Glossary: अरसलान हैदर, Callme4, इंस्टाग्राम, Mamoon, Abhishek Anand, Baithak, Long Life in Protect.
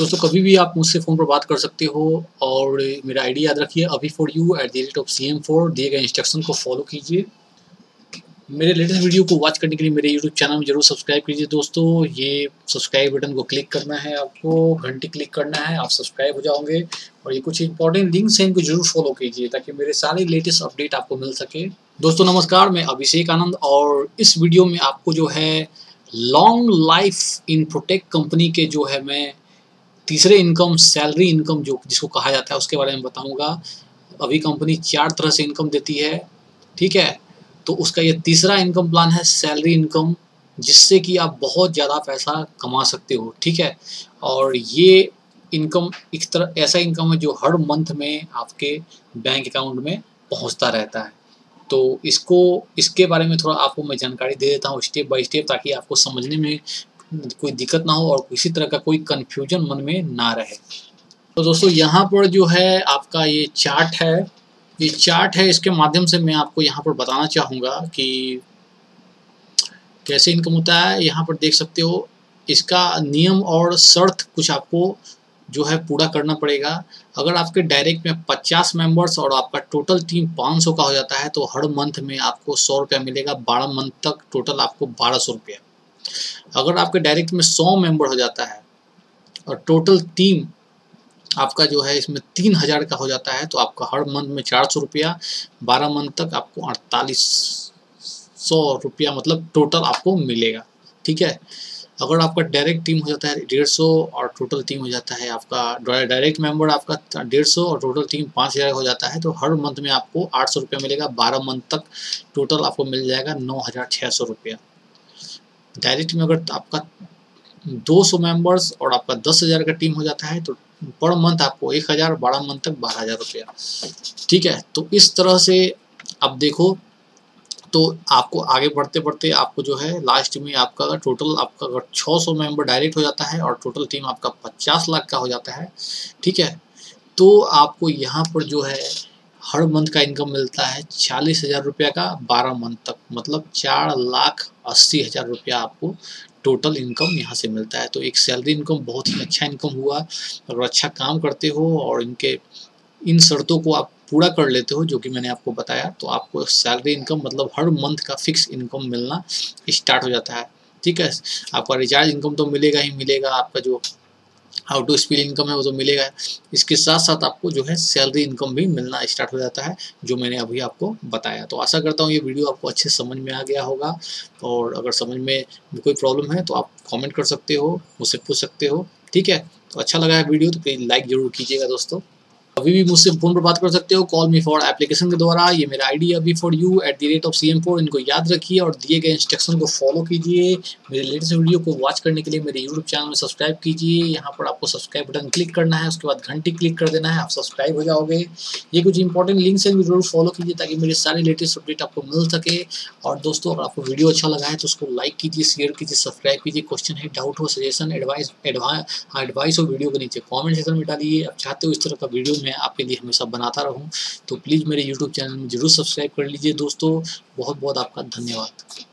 दोस्तों कभी भी आप मुझसे फ़ोन पर बात कर सकते हो और मेरा आईडी याद रखिए abhi4u@cm4। दिए गए इंस्ट्रक्शन को फॉलो कीजिए। मेरे लेटेस्ट वीडियो को वॉच करने के लिए मेरे यूट्यूब चैनल में जरूर सब्सक्राइब कीजिए दोस्तों। ये सब्सक्राइब बटन को क्लिक करना है, आपको घंटी क्लिक करना है, आप सब्सक्राइब हो जाओगे। और ये कुछ इंपॉर्टेंट लिंक्स हैं, इनको जरूर फॉलो कीजिए ताकि मेरे सारे लेटेस्ट अपडेट आपको मिल सके। दोस्तों नमस्कार, मैं अभिषेक आनंद और इस वीडियो में आपको जो है long life in protect company के जो है मैं तीसरे इनकम सैलरी इनकम जो जिसको कहा जाता है उसके बारे में बताऊंगा। अभी कंपनी 4 तरह से इनकम देती है, ठीक है। तो उसका ये तीसरा इनकम प्लान है सैलरी इनकम, जिससे कि आप बहुत ज़्यादा पैसा कमा सकते हो, ठीक है। और ये इनकम एक तरह ऐसा इनकम है जो हर मंथ में आपके बैंक अकाउंट में पहुंचता रहता है। तो इसके बारे में थोड़ा आपको मैं जानकारी दे देता हूँ स्टेप बाय स्टेप, ताकि आपको समझने में कोई दिक्कत ना हो और किसी तरह का कोई कंफ्यूजन मन में ना रहे। तो दोस्तों यहाँ पर जो है आपका ये चार्ट है, इसके माध्यम से मैं आपको यहाँ पर बताना चाहूँगा कि कैसे इनकम होता है। यहाँ पर देख सकते हो इसका नियम और शर्त कुछ आपको जो है पूरा करना पड़ेगा। अगर आपके डायरेक्ट में 50 मेंबर्स और आपका टोटल टीम 500 का हो जाता है तो हर मंथ में आपको 100 रुपया मिलेगा। 12 मंथ तक टोटल आपको 1200 रुपया। अगर आपके डायरेक्ट में 100 मेंबर हो जाता है और टोटल टीम आपका जो है इसमें 3000 का हो जाता है तो आपका हर मंथ में 400 रुपया। 12 मंथ तक आपको 4800 रुपया मतलब टोटल आपको मिलेगा, ठीक है। अगर आपका डायरेक्ट टीम हो जाता है 150 और टोटल टीम हो जाता है आपका डायरेक्ट मेंबर आपका 150 और टोटल टीम 5000 हो जाता है तो हर मंथ में आपको 800 रुपया मिलेगा। 12 मंथ तक टोटल आपको मिल जाएगा 9600 रुपया। डायरेक्ट में अगर आपका 200 मेंबर्स और आपका 10,000 का टीम हो जाता है तो पर मंथ आपको 1000, 12 मंथ तक 12000 रुपया, ठीक है। तो इस तरह से आप देखो तो आपको आगे बढ़ते बढ़ते आपको जो है लास्ट में आपका टोटल आपका अगर 600 मेंबर डायरेक्ट हो जाता है और टोटल टीम आपका 50 लाख का हो जाता है, ठीक है। तो आपको यहाँ पर जो है हर मंथ का इनकम मिलता है 40,000 रुपया का 12 मंथ तक, मतलब 4,80,000 रुपया आपको टोटल इनकम यहाँ से मिलता है। तो एक सैलरी इनकम बहुत ही अच्छा इनकम हुआ। अगर अच्छा काम करते हो और इन शर्तों को आप पूरा कर लेते हो जो कि मैंने आपको बताया तो आपको सैलरी इनकम मतलब हर मंथ का फिक्स इनकम मिलना स्टार्ट हो जाता है, ठीक है। आपका रिचार्ज इनकम तो मिलेगा ही मिलेगा, आपका जो आउट ऑफ स्पीड इनकम है वो तो मिलेगा, इसके साथ साथ आपको जो है सैलरी इनकम भी मिलना स्टार्ट हो जाता है जो मैंने अभी आपको बताया। तो आशा करता हूँ ये वीडियो आपको अच्छे समझ में आ गया होगा और अगर समझ में कोई प्रॉब्लम है तो आप कमेंट कर सकते हो, मुझसे पूछ सकते हो, ठीक है। तो अच्छा लगा है वीडियो तो प्लीज़ लाइक जरूर कीजिएगा दोस्तों। अभी भी मुझसे फ़ोन पर बात कर सकते हो Callme4 एप्लीकेशन के द्वारा। ये मेरा आईडी है abhi4u@cm4। इनको याद रखिए और दिए गए इंस्ट्रक्शन को फॉलो कीजिए। मेरे लेटेस्ट वीडियो को वॉच करने के लिए मेरे यूट्यूब चैनल में सब्सक्राइब कीजिए। यहाँ पर आपको सब्सक्राइब बटन क्लिक करना है, उसके बाद घंटी क्लिक कर देना है, आप सब्सक्राइब हो जाओगे। ये कुछ इंपॉर्टेंट लिंक्स हैं, इनको जरूर फॉलो कीजिए ताकि मेरे सारे लेटेस्ट अपडेट आपको मिल सके। और दोस्तों अगर आपको वीडियो अच्छा लगा है तो उसको लाइक कीजिए, शेयर कीजिए, सब्सक्राइब कीजिए। क्वेश्चन है, डाउट हो, सजेशन, एडवाइस हो वीडियो के नीचे कॉमेंट सेक्शन में डालिए। आप चाहते हो इस तरह का वीडियो मैं आपके लिए हमेशा बनाता रहूं तो प्लीज़ मेरे यूट्यूब चैनल में जरूर सब्सक्राइब कर लीजिए दोस्तों। बहुत बहुत आपका धन्यवाद।